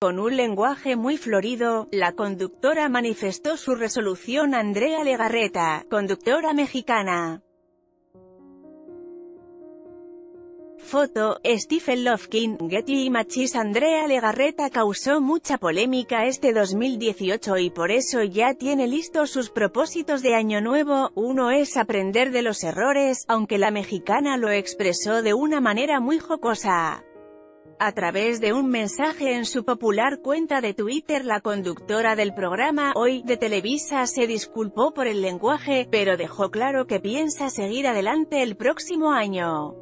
Con un lenguaje muy florido, la conductora manifestó su resolución. Andrea Legarreta, conductora mexicana. Foto, Stephen Lovekin, Getty Images. Andrea Legarreta causó mucha polémica este 2018 y por eso ya tiene listos sus propósitos de año nuevo. Uno es aprender de los errores, aunque la mexicana lo expresó de una manera muy jocosa. A través de un mensaje en su popular cuenta de Twitter, la conductora del programa Hoy de Televisa se disculpó por el lenguaje, pero dejó claro que piensa seguir adelante el próximo año.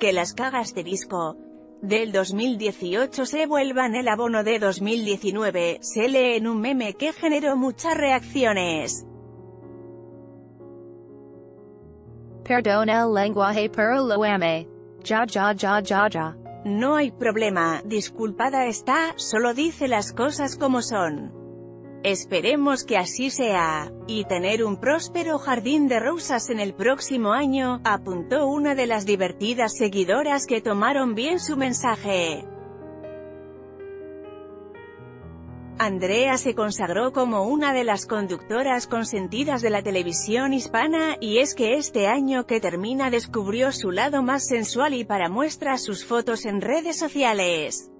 Que las cagas de disco del 2018 se vuelvan el abono de 2019, se lee en un meme que generó muchas reacciones. Perdón el lenguaje pero lo amé. Ja. No hay problema, disculpada está, solo dice las cosas como son. Esperemos que así sea, y tener un próspero jardín de rosas en el próximo año, apuntó una de las divertidas seguidoras que tomaron bien su mensaje. Andrea se consagró como una de las conductoras consentidas de la televisión hispana, y es que este año que termina descubrió su lado más sensual y para muestra sus fotos en redes sociales.